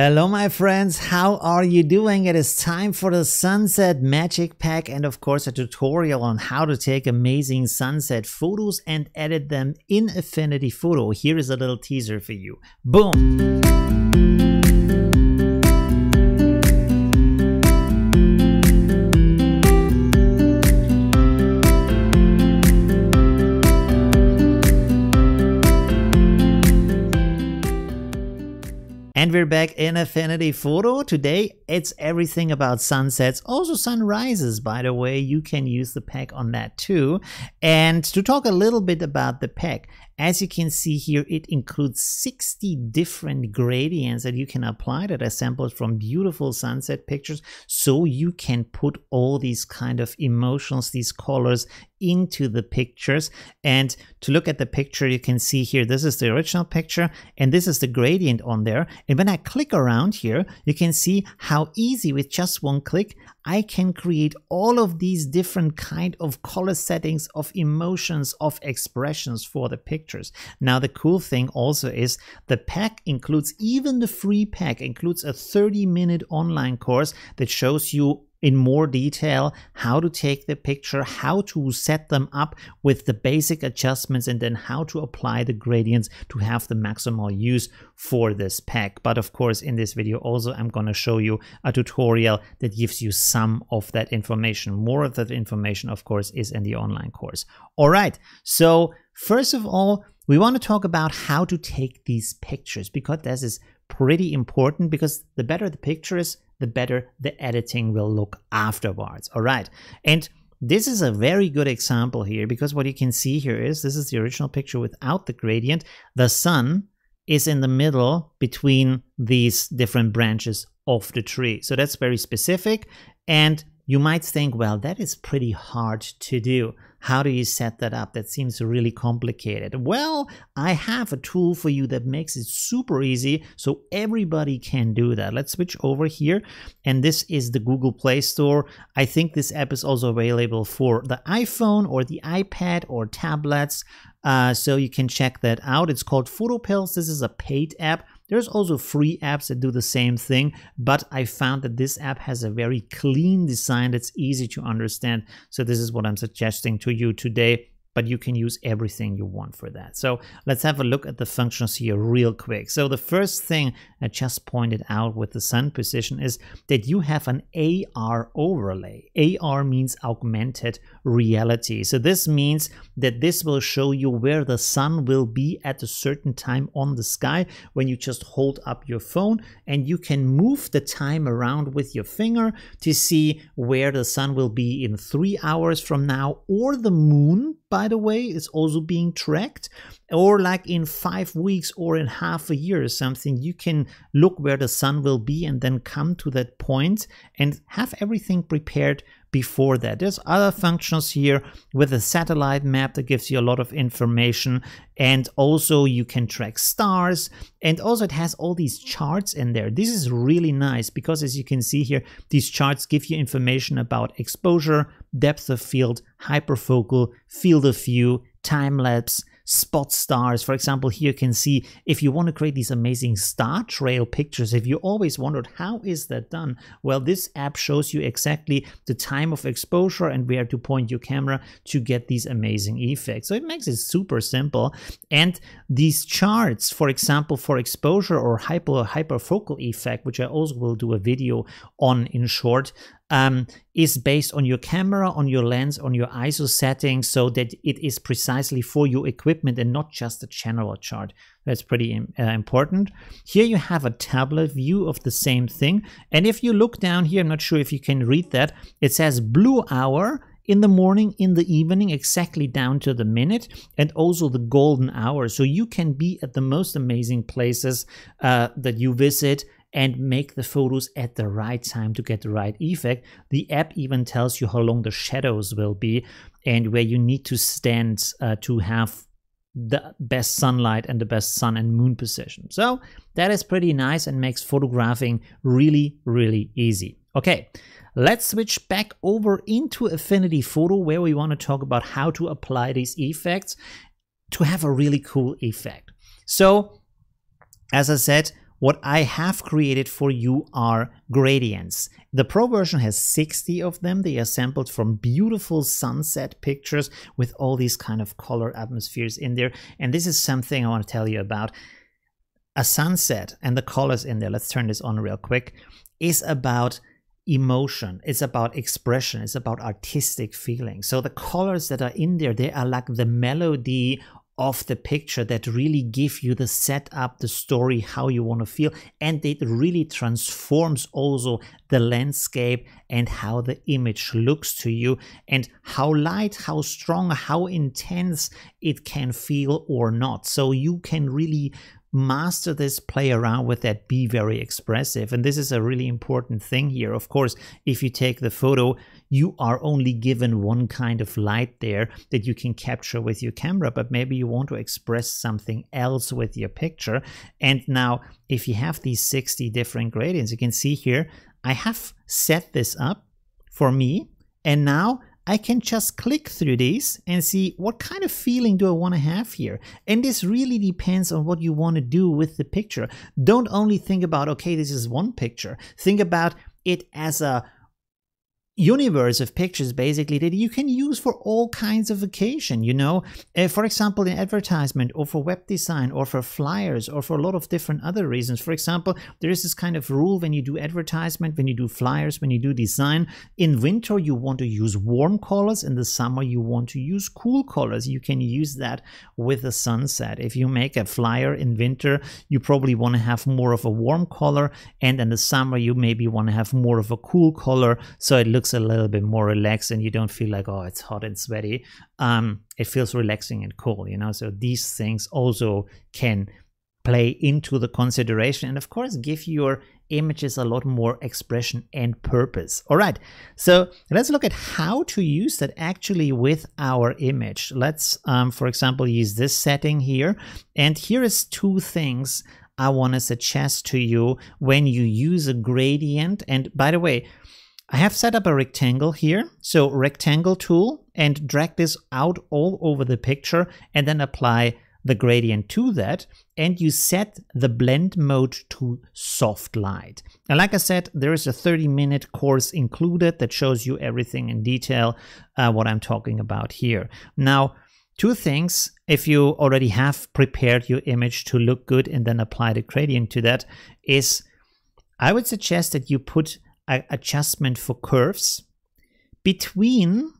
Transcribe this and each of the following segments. Hello my friends, how are you doing? It is time for the Sunset Magic Pack and of course a tutorial on how to take amazing sunset photos and edit them in Affinity Photo. Here is a little teaser for you. Boom! And we're back in Affinity Photo. Today it's everything about sunsets, also sunrises, by the way. You can use the pack on that too. And to talk a little bit about the pack, as you can see here, it includes 60 different gradients that you can apply that are sampled from beautiful sunset pictures, so you can put all these kind of emotions, these colors, into the pictures. And to look at the picture, you can see here, this is the original picture and this is the gradient on there. And when I click around here, you can see how easy with just one click I can create all of these different kind of color settings, of emotions, of expressions for the pictures. Now the cool thing also is the pack includes, even the free pack includes a 30-minute online course that shows you in more detail how to take the picture, how to set them up with the basic adjustments, and then how to apply the gradients to have the maximal use for this pack. But of course in this video also I'm going to show you a tutorial that gives you some of that information. More of that information of course is in the online course. Alright, so first of all we want to talk about how to take these pictures, because this is pretty important, because the better the picture is, the better the editing will look afterwards. All right. And this is a very good example here, because what you can see here is, this is the original picture without the gradient. The sun is in the middle between these different branches of the tree. So that's very specific. And you might think, well, that is pretty hard to do. How do you set that up? That seems really complicated. Well, I have a tool for you that makes it super easy, so everybody can do that. Let's switch over here, and this is the Google Play Store. I think this app is also available for the iPhone or the iPad or tablets, so you can check that out. It's called PhotoPills. This is a paid app. There's also free apps that do the same thing, but I found that this app has a very clean design that's easy to understand. So this is what I'm suggesting to you today, but you can use everything you want for that. So let's have a look at the functions here real quick. So the first thing I just pointed out with the sun position is that you have an AR overlay. AR means augmented reality. So this means that this will show you where the sun will be at a certain time on the sky when you just hold up your phone, and you can move the time around with your finger to see where the sun will be in 3 hours from now, or the moon, by the way, is also being tracked, or like in 5 weeks or in half a year or something. You can look where the sun will be and then come to that point and have everything prepared before that. There's other functions here with a satellite map that gives you a lot of information, and also you can track stars, and also it has all these charts in there. This is really nice because, as you can see here, these charts give you information about exposure, depth of field, hyperfocal, field of view, time-lapse, spot stars. For example, here you can see, if you want to create these amazing star trail pictures, if you always wondered how is that done, well, this app shows you exactly the time of exposure and where to point your camera to get these amazing effects. So it makes it super simple. And these charts, for example, for exposure or hyperfocal effect, which I also will do a video on in short, is based on your camera, on your lens, on your ISO settings, so that it is precisely for your equipment and not just a general chart. That's pretty important. Here you have a tablet view of the same thing. And if you look down here, I'm not sure if you can read that, it says blue hour, in the morning, in the evening, exactly down to the minute, and also the golden hour. So you can be at the most amazing places that you visit and make the photos at the right time to get the right effect. The app even tells you how long the shadows will be and where you need to stand to have the best sunlight and the best sun and moon position. So that is pretty nice and makes photographing really, really easy. Okay, let's switch back over into Affinity Photo, where we want to talk about how to apply these effects to have a really cool effect. So as I said, what I have created for you are gradients. The Pro version has 60 of them. They are sampled from beautiful sunset pictures with all these kind of color atmospheres in there. And this is something I want to tell you about. A sunset and the colors in there, let's turn this on real quick, is about emotion, it's about expression, it's about artistic feeling. So the colors that are in there, they are like the melody of the picture that really give you the setup, the story, how you want to feel, and it really transforms also the landscape and how the image looks to you and how light, how strong, how intense it can feel or not. So you can really master this, play around with that, be very expressive. And this is a really important thing here. Of course, if you take the photo, you are only given one kind of light there that you can capture with your camera, but maybe you want to express something else with your picture. And now if you have these 60 different gradients, you can see here, I have set this up for me. And now I can just click through these and see what kind of feeling do I want to have here. And this really depends on what you want to do with the picture. Don't only think about, okay, this is one picture. Think about it as a universe of pictures basically that you can use for all kinds of occasion, you know, for example, in advertisement or for web design or for flyers or for a lot of different other reasons. For example, there is this kind of rule when you do advertisement, when you do flyers, when you do design. In winter, you want to use warm colors. In the summer, you want to use cool colors. You can use that with the sunset. If you make a flyer in winter, you probably want to have more of a warm color. And in the summer, you maybe want to have more of a cool color. So it looks a little bit more relaxed and you don't feel like, oh, it's hot and sweaty. It feels relaxing and cool, you know. So these things also can play into the consideration and of course give your images a lot more expression and purpose. All right, so let's look at how to use that actually with our image. Let's for example use this setting here, and here is two things I want to suggest to you when you use a gradient. And by the way, I have set up a rectangle here, so rectangle tool, and drag this out all over the picture and then apply the gradient to that, and you set the blend mode to soft light. And like I said, there is a 30-minute course included that shows you everything in detail, what I'm talking about here. Now, two things, if you already have prepared your image to look good and then apply the gradient to that, is I would suggest that you put adjustment for curves between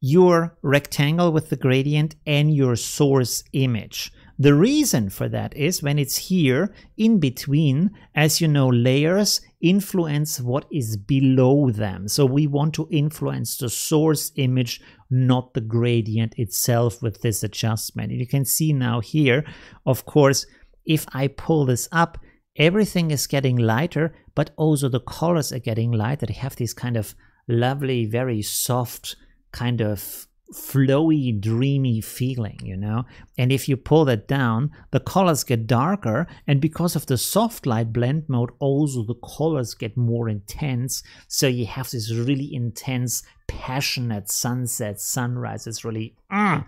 your rectangle with the gradient and your source image. The reason for that is when it's here in between, as you know, layers influence what is below them. So we want to influence the source image, not the gradient itself with this adjustment. And you can see now here, of course, if I pull this up, everything is getting lighter, but also the colors are getting lighter. They have these kind of lovely, very soft, kind of flowy, dreamy feeling, you know. And if you pull that down, the colors get darker, and because of the soft light blend mode, also the colors get more intense. So you have this really intense, passionate sunset, sunrise. It's really a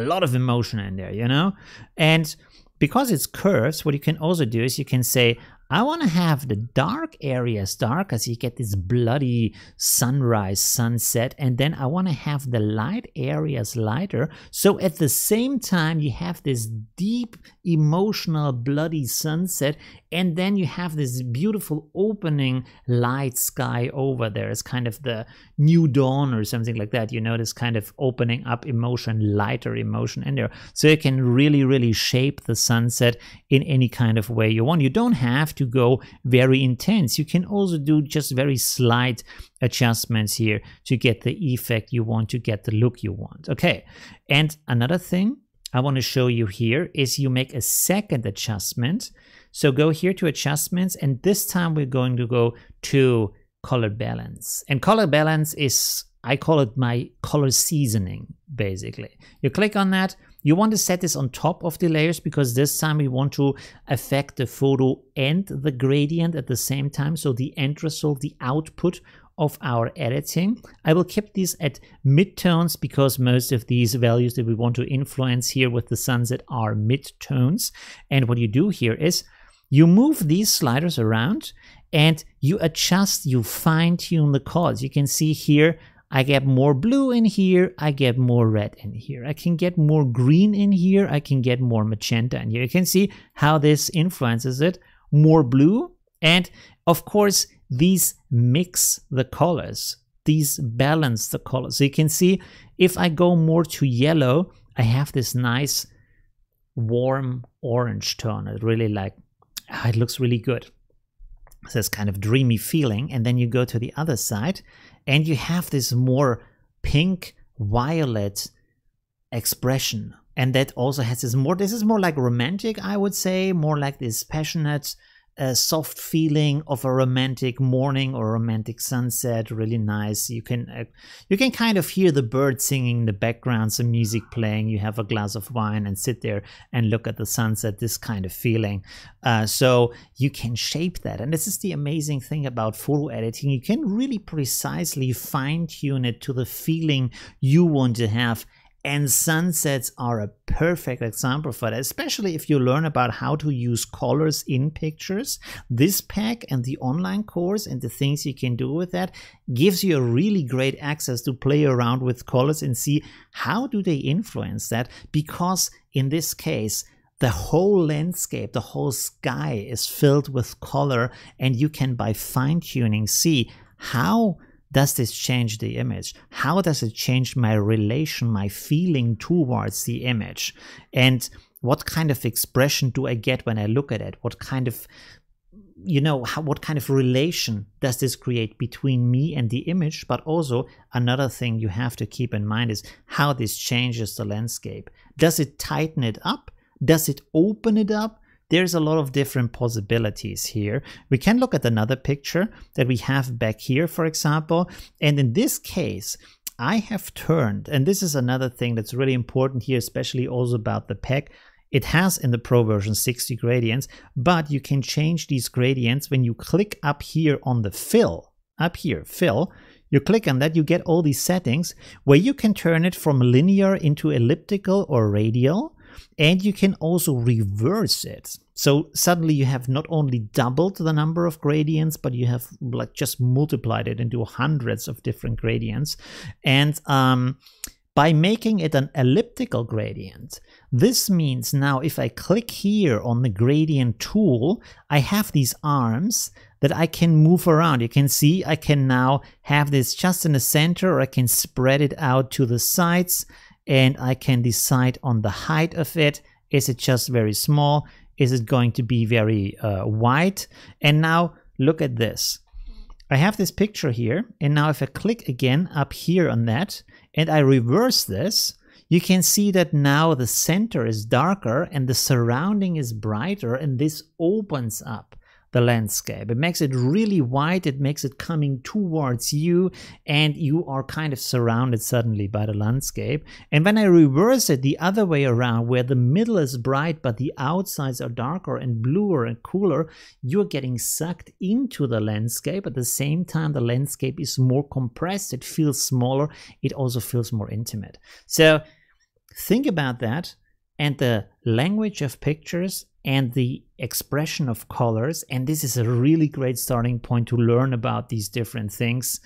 lot of emotion in there, you know. And because it's curves, what you can also do is you can say, I want to have the dark areas dark, as you get this bloody sunrise, sunset, and then I want to have the light areas lighter. So at the same time, you have this deep, emotional, bloody sunset, and then you have this beautiful opening light sky over there. It's kind of the new dawn or something like that. You know, this kind of opening up emotion, lighter emotion in there. So you can really, really shape the sunset in any kind of way you want. You don't have to go very intense. You can also do just very slight adjustments here to get the effect you want, to get the look you want. Okay, and another thing I want to show you here is you make a second adjustment. So go here to adjustments, and this time we're going to go to color balance. And color balance is, I call it my color seasoning, basically. You click on that. You want to set this on top of the layers because this time we want to affect the photo and the gradient at the same time. So the end result, the output of our editing. I will keep these at midtones because most of these values that we want to influence here with the sunset are midtones. And what you do here is You move these sliders around and you adjust, you fine-tune the colors. You can see here, I get more blue in here, I get more red in here, I can get more green in here, I can get more magenta in here. You can see how this influences it, more blue, and of course these mix the colors, these balance the colors. So you can see if I go more to yellow, I have this nice warm orange tone. I really like, it looks really good. So it's kind of dreamy feeling, and then you go to the other side and you have this more pink violet expression, and that also has this more, this is more like romantic, I would say, more like this passionate soft feeling of a romantic morning or romantic sunset. Really nice. You can kind of hear the birds singing in the background, some music playing, you have a glass of wine and sit there and look at the sunset, this kind of feeling. So you can shape that, and this is the amazing thing about photo editing. You can really precisely fine-tune it to the feeling you want to have. And sunsets are a perfect example for that, especially if you learn about how to use colors in pictures. This pack and the online course and the things you can do with that gives you a really great access to play around with colors and see how do they influence that, because in this case, the whole landscape, the whole sky is filled with color, and you can by fine-tuning see how does this change the image? How does it change my relation, my feeling towards the image? And what kind of expression do I get when I look at it? What kind of, you know, what kind of relation does this create between me and the image? But also another thing you have to keep in mind is how this changes the landscape. Does it tighten it up? Does it open it up? There's a lot of different possibilities here. We can look at another picture that we have back here, for example. And in this case, I have turned, and this is another thing that's really important here, especially also about the pack. It has in the Pro version 60 gradients, but you can change these gradients when you click up here on the fill, up here, fill. You click on that, you get all these settings where you can turn it from linear into elliptical or radial. And you can also reverse it. So suddenly you have not only doubled the number of gradients, but you have like just multiplied it into hundreds of different gradients. And by making it an elliptical gradient, this means now if I click here on the gradient tool, I have these arms that I can move around. You can see I can now have this just in the center, or I can spread it out to the sides. And I can decide on the height of it. Is it just very small? Is it going to be very wide? And now look at this. I have this picture here, and now if I click again up here on that and I reverse this, you can see that now the center is darker and the surrounding is brighter, and this opens up the landscape. It makes it really wide, it makes it coming towards you, and you are kind of surrounded suddenly by the landscape. And when I reverse it the other way around, where the middle is bright but the outsides are darker and bluer and cooler, you're getting sucked into the landscape. At the same time, the landscape is more compressed, it feels smaller, it also feels more intimate. So think about that, and the language of pictures and the expression of colors, and this is a really great starting point to learn about these different things.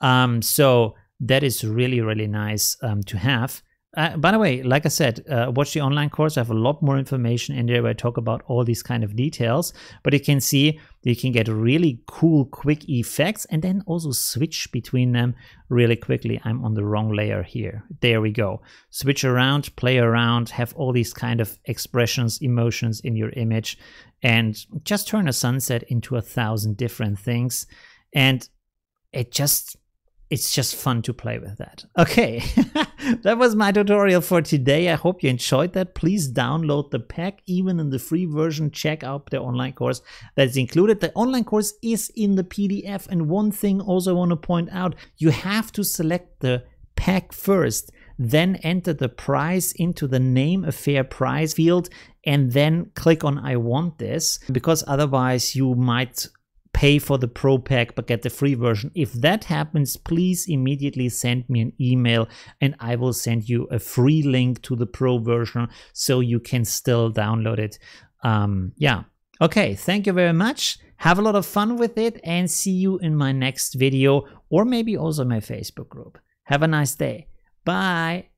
So that is really, really nice to have. By the way, like I said, watch the online course. I have a lot more information in there where I talk about all these kind of details, but you can see you can get really cool, quick effects, and then also switch between them really quickly. I'm on the wrong layer here. There we go. Switch around, play around, have all these kind of expressions, emotions in your image, and just turn a sunset into 1,000 different things. And it just, it's just fun to play with that. Okay, that was my tutorial for today. I hope you enjoyed that. Please download the pack, even in the free version. Check out the online course that's included. The online course is in the PDF. And one thing also I want to point out, you have to select the pack first, then enter the price into the name a fair price field, and then click on I want this, because otherwise you might pay for the Pro pack but get the free version. If that happens, please immediately send me an email and I will send you a free link to the Pro version so you can still download it. Yeah, Okay, thank you very much. Have a lot of fun with it and see you in my next video or maybe also my Facebook group. Have a nice day. Bye.